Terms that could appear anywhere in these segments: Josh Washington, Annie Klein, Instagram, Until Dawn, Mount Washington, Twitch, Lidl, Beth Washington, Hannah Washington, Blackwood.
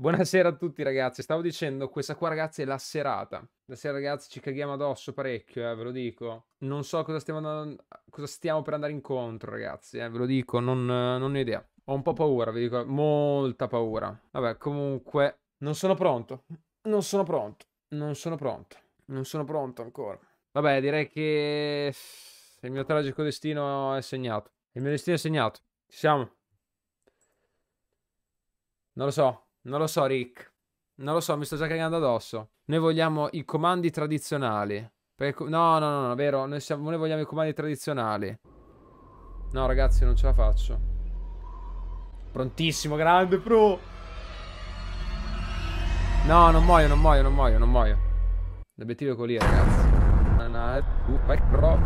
Buonasera a tutti ragazzi, stavo dicendo, questa qua ragazzi è la serata. La sera ragazzi ci caghiamo addosso parecchio, ve lo dico. Non so cosa stiamo per andare incontro ragazzi, ve lo dico, non ho idea. Ho un po' paura, vi dico, molta paura. Vabbè, comunque, non sono pronto ancora. Vabbè, direi che il mio tragico destino è segnato. Il mio destino è segnato, ci siamo. Non lo so, Rick. Non lo so, mi sto già cagando addosso. Noi vogliamo i comandi tradizionali. Perché... No, è vero. Noi vogliamo i comandi tradizionali. No, ragazzi, non ce la faccio. Prontissimo, grande, pro. No, non muoio. L'obiettivo è quello lì, ragazzi. Vai, pro.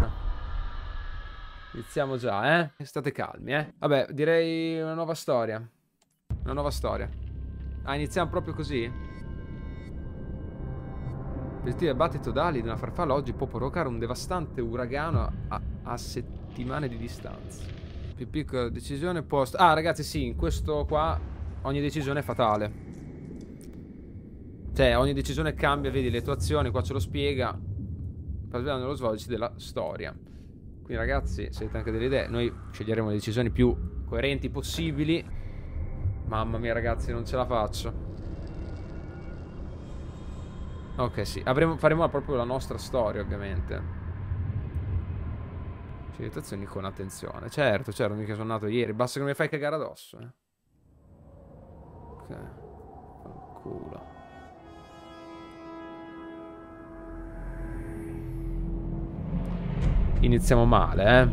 Iniziamo già, eh? State calmi, eh? Vabbè, direi una nuova storia. Ah, iniziamo proprio così? L'obiettivo è battere i totali di una farfalla oggi può provocare un devastante uragano a settimane di distanza. Più piccola decisione post... Ah, ragazzi, sì, in questo qua ogni decisione è fatale. Cioè, ogni decisione cambia, vedi, le tue azioni, qua ce lo spiega. Per svelare nello svolgersi della storia. Quindi, ragazzi, se avete anche delle idee, noi sceglieremo le decisioni più coerenti possibili. Mamma mia ragazzi, non ce la faccio. Ok, sì, faremo proprio la nostra storia, ovviamente. Citazioni con attenzione. Certo, mica sono nato ieri. Basta che mi fai cagare addosso, eh. Ok. Fanculo. Iniziamo male, eh.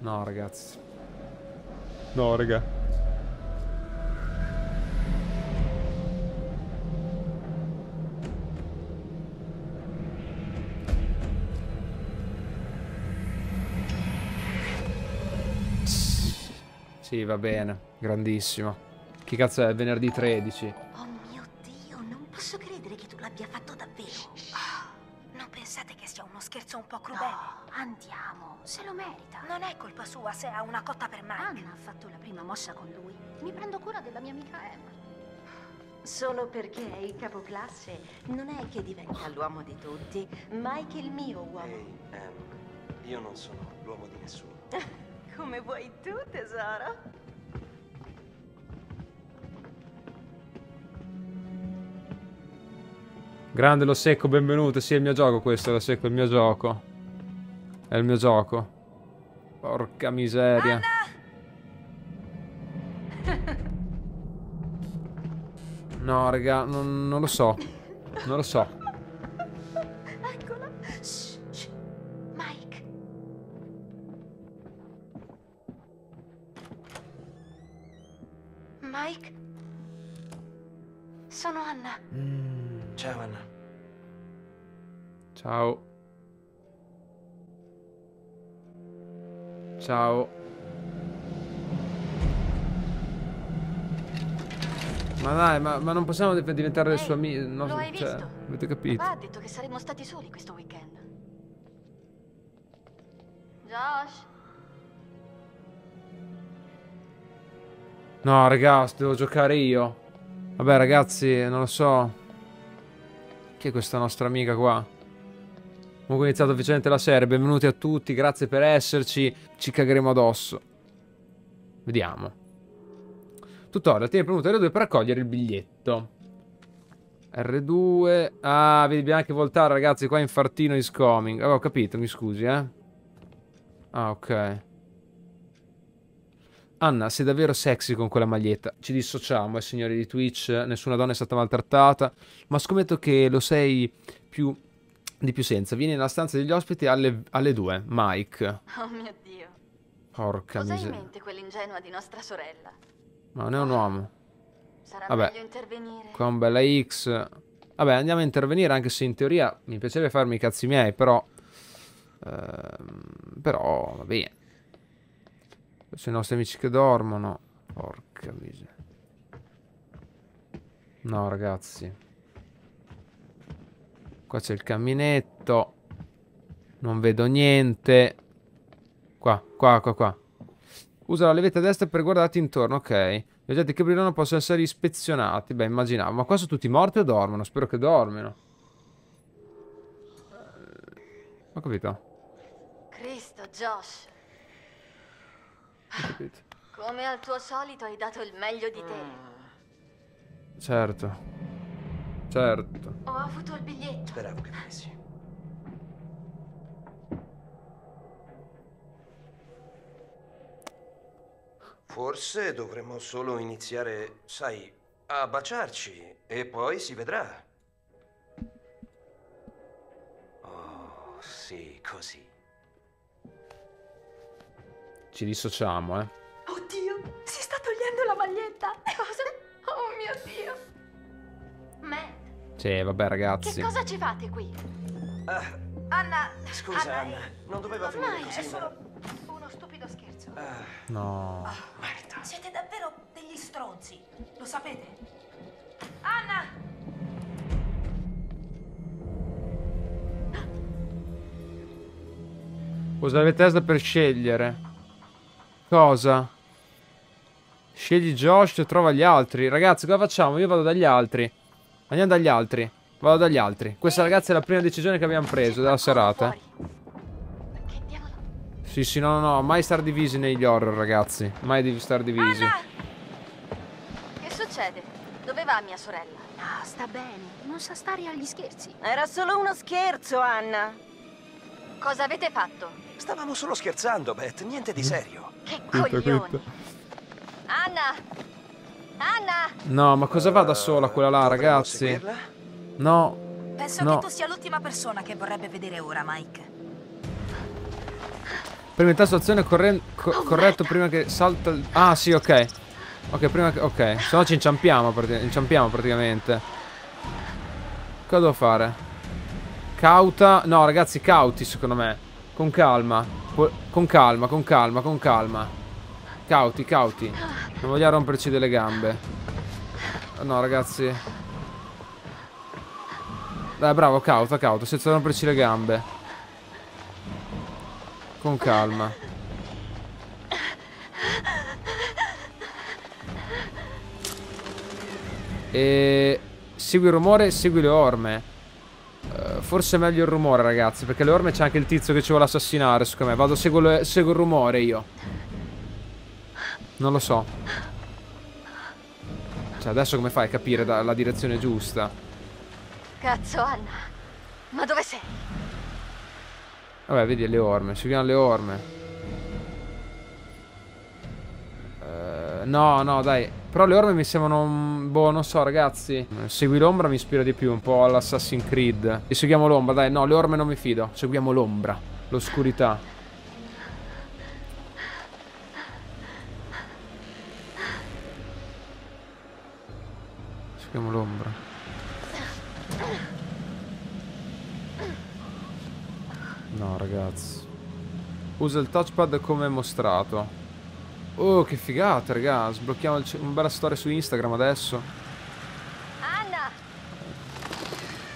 No ragazzi. No, raga. Sì, va bene. Grandissimo. Che cazzo è? Venerdì 13. Oh mio Dio, non posso credere che tu l'abbia fatto davvero. Oh, non pensate che sia uno scherzo un po' crudele? No, andiamo, se lo merita. Non è colpa sua se ha una cotta per me. Anna ha fatto la prima mossa con lui. Mi prendo cura della mia amica Emma. Solo perché è il capoclasse non è che diventa l'uomo di tutti, ma è che il mio uomo. Ehi, io non sono l'uomo di nessuno. Come vuoi tu, tesoro. Grande lo secco, benvenuto. Sì, è il mio gioco questo, lo secco, è il mio gioco. È il mio gioco. Porca miseria. No, raga, non lo so. Non lo so. Eccola. Mike. Mike? Sono Anna. Ciao, Anna. Ciao. Ciao. Ma dai, ma non possiamo diventare le sue amiche. No, lo hai visto? Avete capito? Papà ha detto che saremmo stati soli questo weekend. Josh. No, ragazzi, devo giocare io. Vabbè, ragazzi, non lo so. Chi è questa nostra amica qua? Comunque è iniziato ufficialmente la serie. Benvenuti a tutti, grazie per esserci. Ci cagheremo addosso. Vediamo. Tutorial, tieni premuto R2 per raccogliere il biglietto. R2. Ah, vedi, dobbiamo anche voltare ragazzi. Qua infartino is coming. Avevo capito, mi scusi, eh. Ah, ok. Anna, sei davvero sexy con quella maglietta. Ci dissociamo, signori di Twitch. Nessuna donna è stata maltrattata. Ma scommetto che lo sei più... Di più senza, vieni nella stanza degli ospiti alle 2, Mike. Oh mio Dio. Porca miseria. Cosa hai in mente quell'ingenua di nostra sorella? Ma non è un uomo. Sarà meglio intervenire. Qua un bella X. Vabbè, andiamo a intervenire, anche se in teoria mi piacerebbe farmi i cazzi miei, però... Però, va bene. Sono i nostri amici che dormono. Porca miseria. No, ragazzi. Qua c'è il camminetto. Non vedo niente. Qua. Usa la levetta destra per guardarti intorno, ok. Gli oggetti che brillano possono essere ispezionati. Beh, immaginavo. Ma qua sono tutti morti o dormono? Spero che dormano. Ho capito. Cristo, Josh. Ho capito. Come al tuo solito hai dato il meglio di te. Certo. Certo. Ho avuto il biglietto. Speravo che avessi. Forse dovremmo solo iniziare, sai, a baciarci e poi si vedrà. Oh, sì, così. Ci dissociamo, eh. Oddio, si sta togliendo la maglietta. Cosa? Oh mio Dio. Matt. Sì, vabbè, ragazzi. Che cosa ci fate qui? Anna. Scusa, Anna. Non doveva finire così. È solo... stupido scherzo. No. Oh, Marta. Siete davvero degli stronzi. Lo sapete? Anna! Usa la testa per scegliere. Cosa? Scegli Josh e trova gli altri. Ragazzi, cosa facciamo? Io vado dagli altri. Andiamo dagli altri. Vado dagli altri. Questa, ragazzi, è la prima decisione che abbiamo preso della serata. Sì, sì, no, no, mai star divisi negli horror, ragazzi. Mai devi star divisi. Anna! Che succede? Dove va mia sorella? No, sta bene. Non sa stare agli scherzi. Era solo uno scherzo, Anna. Cosa avete fatto? Stavamo solo scherzando, Beth. Niente di serio. Che coglione. Anna! Anna! No, ma cosa va da sola quella là, ragazzi? No. Penso che tu sia l'ultima persona che vorrebbe vedere ora, Mike. Prima tasto azione corretto prima che salta il... Ah, sì, ok. Ok, prima che... Ok, se no ci inciampiamo, praticamente. Cosa devo fare? Cauta... No, ragazzi, cauti, secondo me. Con calma. Con calma. Cauti, cauti. Non voglio romperci delle gambe. No, ragazzi. Dai, bravo, cauta, cauta. Senza romperci le gambe. Con calma. E... segui il rumore, segui le orme. Forse è meglio il rumore, ragazzi, perché le orme c'è anche il tizio che ci vuole assassinare, secondo me. Vado, seguo il rumore io. Non lo so. Cioè, adesso come fai a capire la direzione giusta? Cazzo, Anna. Ma dove sei? Vabbè, vedi le orme, seguiamo le orme. No, no, dai. Però le orme mi sembrano... Boh, non so, ragazzi. Segui l'ombra mi ispira di più, un po' all'Assassin's Creed. E seguiamo l'ombra, dai. No, le orme non mi fido. Seguiamo l'ombra, l'oscurità. Seguiamo l'ombra. No, ragazzi. Usa il touchpad come mostrato. Oh, che figata, ragazzi. Sblocchiamo una bella storia su Instagram adesso. Anna!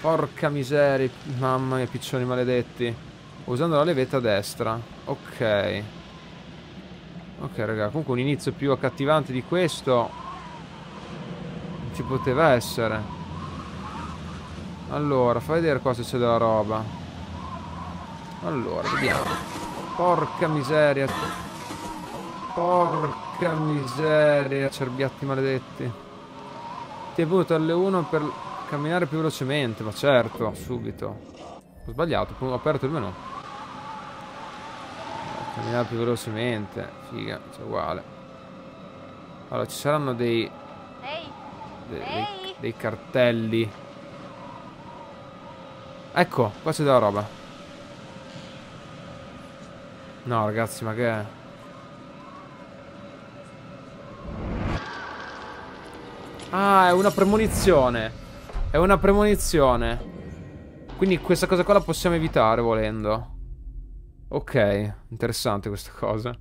Porca miseria. Mamma mia, piccioni maledetti. Usando la levetta a destra. Ok. Ok, ragazzi. Comunque un inizio più accattivante di questo non ci poteva essere. Allora, fai vedere qua se c'è della roba. Allora, vediamo. Porca miseria. Porca miseria. Cerbiatti maledetti. Ti è venuto alle 1 per camminare più velocemente. Ma certo, subito. Ho sbagliato, ho aperto il menù. Camminare più velocemente. Figa, c'è uguale. Allora, ci saranno dei cartelli. Ecco, qua c'è della roba. No, ragazzi, ma che è? Ah, è una premonizione. È una premonizione. Quindi questa cosa qua la possiamo evitare volendo. Ok, interessante questa cosa.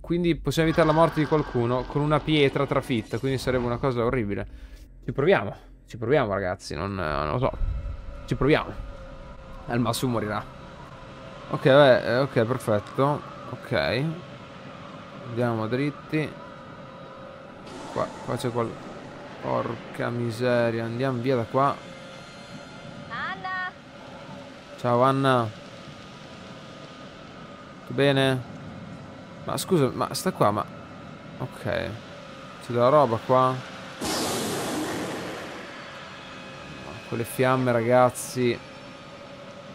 Quindi possiamo evitare la morte di qualcuno con una pietra trafitta. Quindi sarebbe una cosa orribile. Ci proviamo, ragazzi. Non lo so. Ci proviamo. Al massimo morirà. Ok, perfetto. Ok, andiamo dritti. Qua c'è qualcosa. Porca miseria, andiamo via da qua. Anna. Ciao Anna. Tutto bene? Ma scusa, ma sta qua, ma... Ok, c'è della roba qua. Quelle fiamme, ragazzi.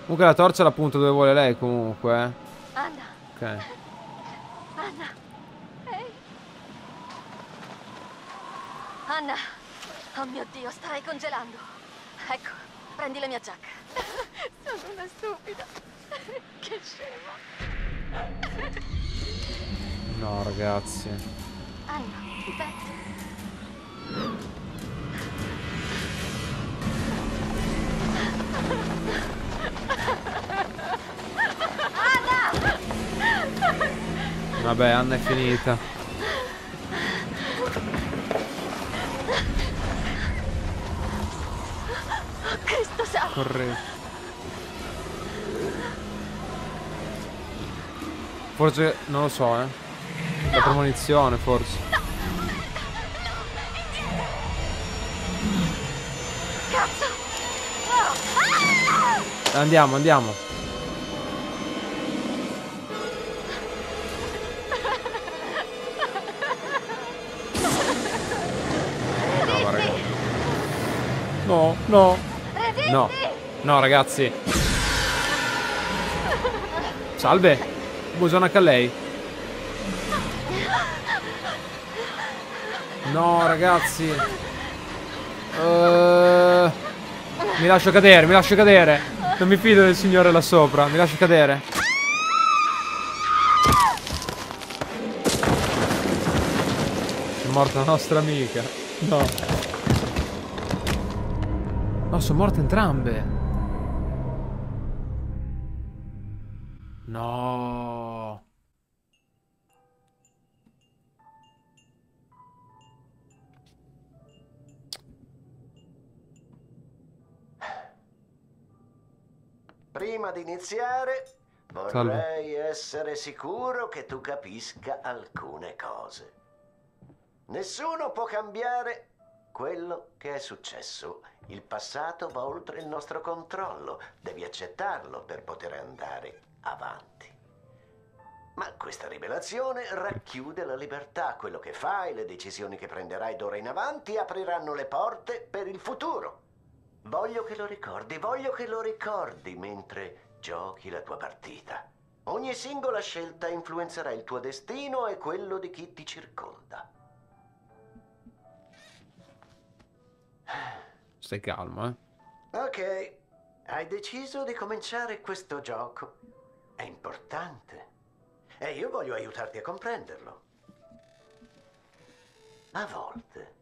Comunque la torcia la punta dove vuole lei, comunque. Anna. Ok. Anna. Ehi. Anna. Oh mio Dio, starai congelando. Ecco, prendi la mia giacca. Sono una stupida. Che scemo. No, ragazzi. Anna, Beth. Vabbè, Anna è finita. Cristo santo. Corretto. Forse, non lo so, eh. La premonizione, forse. No. Cazzo. Andiamo, andiamo. No, no, no, no, ragazzi. Salve, Busona Callei. No, ragazzi. Mi lascio cadere, mi lascio cadere. Non mi fido del signore là sopra, mi lascio cadere. È morta la nostra amica. No. No, sono morte entrambe. No. Prima di iniziare, vorrei essere sicuro che tu capisca alcune cose. Nessuno può cambiare quello che è successo. Il passato va oltre il nostro controllo, devi accettarlo per poter andare avanti. Ma questa rivelazione racchiude la libertà, quello che fai, le decisioni che prenderai d'ora in avanti apriranno le porte per il futuro. Voglio che lo ricordi mentre giochi la tua partita. Ogni singola scelta influenzerà il tuo destino e quello di chi ti circonda. Stai calmo, eh? Ok, hai deciso di cominciare questo gioco. È importante. E io voglio aiutarti a comprenderlo. A volte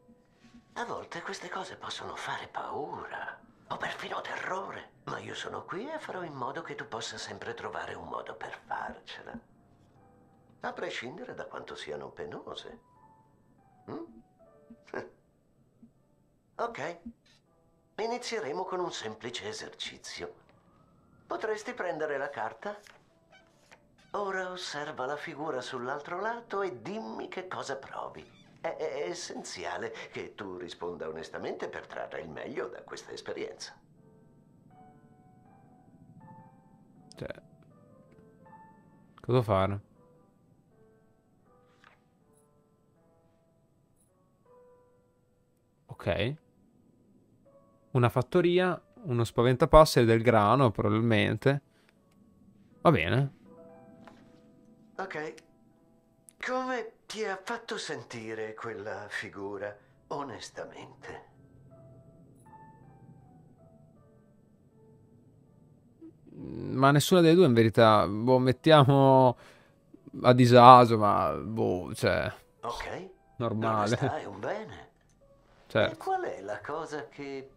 queste cose possono fare paura o perfino terrore. Ma io sono qui e farò in modo che tu possa sempre trovare un modo per farcela. A prescindere da quanto siano penose. Ok. Inizieremo con un semplice esercizio. Potresti prendere la carta? Ora osserva la figura sull'altro lato e dimmi che cosa provi. È essenziale che tu risponda onestamente per trarre il meglio da questa esperienza. Cioè, cosa fare? Ok. Una fattoria, uno spaventapasseri del grano, probabilmente. Va bene. Ok. Come ti ha fatto sentire quella figura, onestamente? Ma nessuna delle due, in verità. Boh, mettiamo a disagio, ma boh, cioè... Ok. Normale. Non stai un bene. Certo. E qual è la cosa che...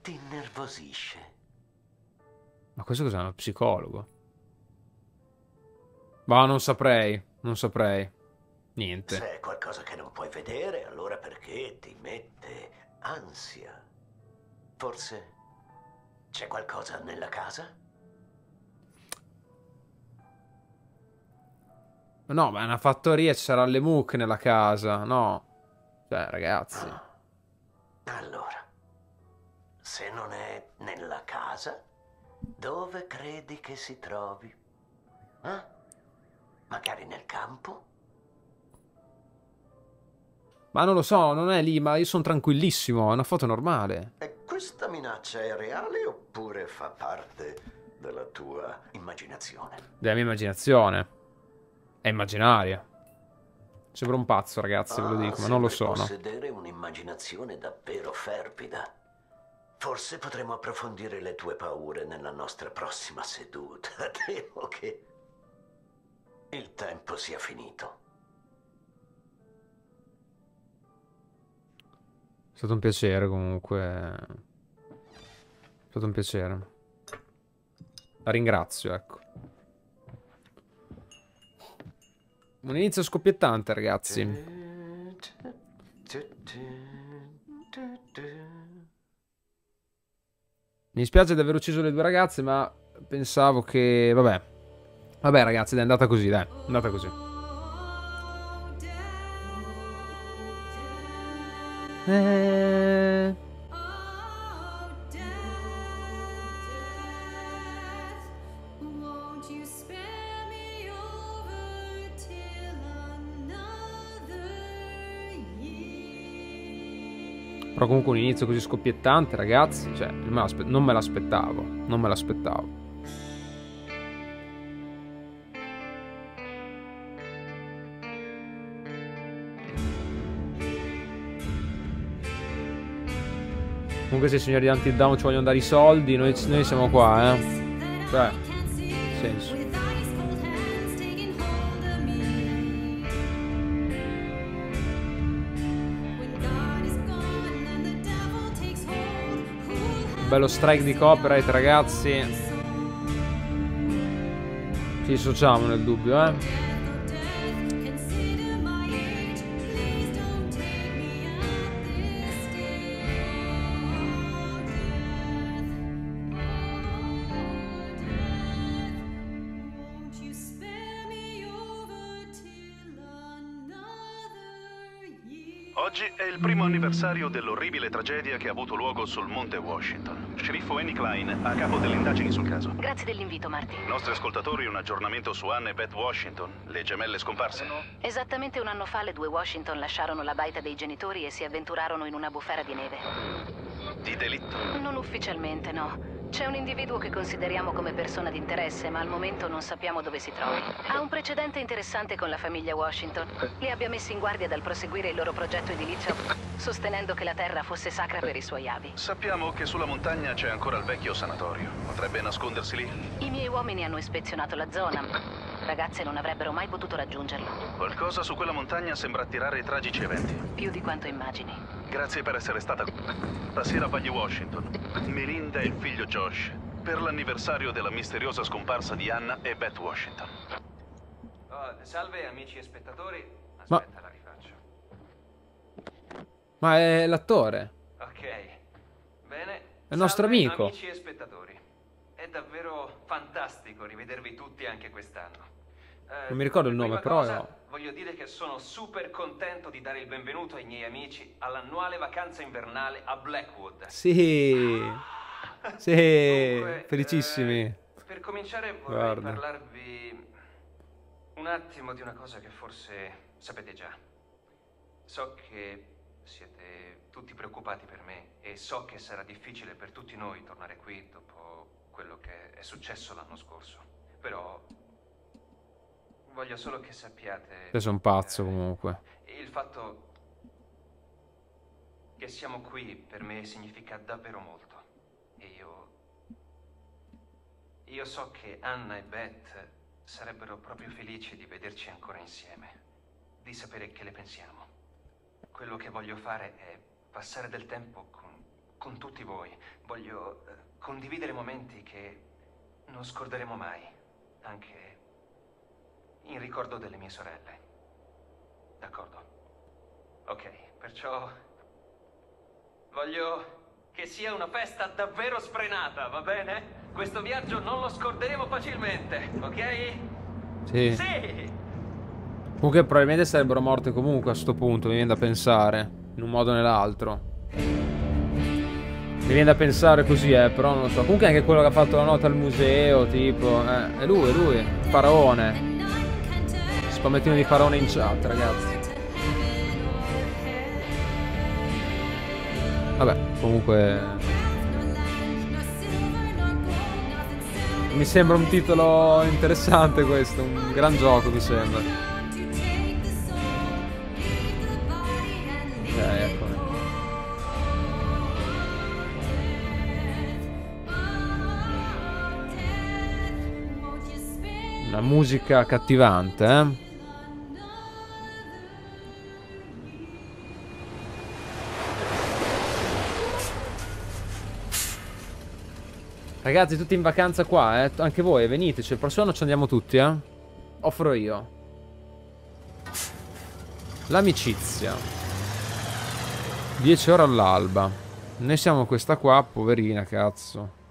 ti innervosisce? Ma questo cos'è, uno psicologo? Ma non saprei, non saprei. Niente. Se è qualcosa che non puoi vedere, allora perché ti mette ansia? Forse c'è qualcosa nella casa? No, ma è una fattoria, ci saranno le mucche nella casa, no? Cioè, ragazzi. Allora, se non è nella casa, dove credi che si trovi? Eh? Magari nel campo? Ma non lo so, non è lì, ma io sono tranquillissimo, è una foto normale. E questa minaccia è reale oppure fa parte della tua immaginazione? Della mia immaginazione. È immaginaria. Sembra un pazzo, ragazzi, ve lo dico, ma non lo sono. Possedere un'immaginazione davvero fervida. Forse potremo approfondire le tue paure nella nostra prossima seduta. Temo che il tempo sia finito. È stato un piacere, comunque. È stato un piacere. La ringrazio, ecco. Un inizio scoppiettante, ragazzi. Mi dispiace di aver ucciso le due ragazze, ma pensavo che... Vabbè. Vabbè, ragazzi, è andata così, dai. È andata così. Però comunque un inizio così scoppiettante, ragazzi, cioè, non me l'aspettavo, non me l'aspettavo. Comunque se i signori di Until Dawn ci vogliono dare i soldi, noi siamo qua, eh. Cioè, senso. Bello strike di copyright, ragazzi. Ci dissociamo nel dubbio, eh. Oggi è il primo anniversario dell'orribile tragedia che ha avuto luogo sul Monte Washington. Sceriffo Annie Klein, a capo delle indagini sul caso. Grazie dell'invito, Martin. I nostri ascoltatori un aggiornamento su Anne e Beth Washington, le gemelle scomparse. Esattamente un anno fa le due Washington lasciarono la baita dei genitori e si avventurarono in una bufera di neve. Di delitto? Non ufficialmente, no. C'è un individuo che consideriamo come persona di interesse, ma al momento non sappiamo dove si trovi. Ha un precedente interessante con la famiglia Washington. Li abbia messi in guardia dal proseguire il loro progetto edilizio, sostenendo che la terra fosse sacra per i suoi avi. Sappiamo che sulla montagna c'è ancora il vecchio sanatorio. Potrebbe nascondersi lì? I miei uomini hanno ispezionato la zona. Ragazze non avrebbero mai potuto raggiungerlo. Qualcosa su quella montagna sembra attirare tragici eventi. Più di quanto immagini. Grazie per essere stata qui. Stasera va agli Washington, Melinda e il figlio Josh, per l'anniversario della misteriosa scomparsa di Hannah e Beth Washington. Salve amici e spettatori. Aspetta, la rifaccio. Ma è l'attore. Ok. Bene. È il nostro amico. Amici e spettatori. È davvero fantastico rivedervi tutti anche quest'anno. Non mi ricordo il nome, però no. Voglio dire che sono super contento di dare il benvenuto ai miei amici all'annuale vacanza invernale a Blackwood. Sì, sì, dunque, felicissimi. Per cominciare vorrei parlarvi un attimo di una cosa che forse sapete già. So che siete tutti preoccupati per me e so che sarà difficile per tutti noi tornare qui dopo quello che è successo l'anno scorso. Però... voglio solo che sappiate... Io sono un pazzo, comunque. Il fatto che siamo qui per me significa davvero molto. E io so che Anna e Beth sarebbero proprio felici di vederci ancora insieme. Di sapere che le pensiamo. Quello che voglio fare è passare del tempo con tutti voi. Voglio condividere momenti che non scorderemo mai. Anche... in ricordo delle mie sorelle. D'accordo? Ok, perciò... voglio che sia una festa davvero sfrenata, va bene? Questo viaggio non lo scorderemo facilmente, ok? Sì! Sì! Comunque probabilmente sarebbero morte comunque a sto punto, mi viene da pensare, in un modo o nell'altro. Mi viene da pensare così, però non lo so. Comunque anche quello che ha fatto la nota al museo, tipo, è lui, Faraone. Spamettino di Faraone in chat, ragazzi. Vabbè, comunque... mi sembra un titolo interessante questo, un gran gioco mi sembra. Eccolo. Una musica accattivante, eh? Ragazzi, tutti in vacanza qua, eh? Anche voi, veniteci. Il prossimo anno ci andiamo tutti, eh? Offro io. L'amicizia. 10 ore all'alba. Noi siamo questa qua, poverina, cazzo.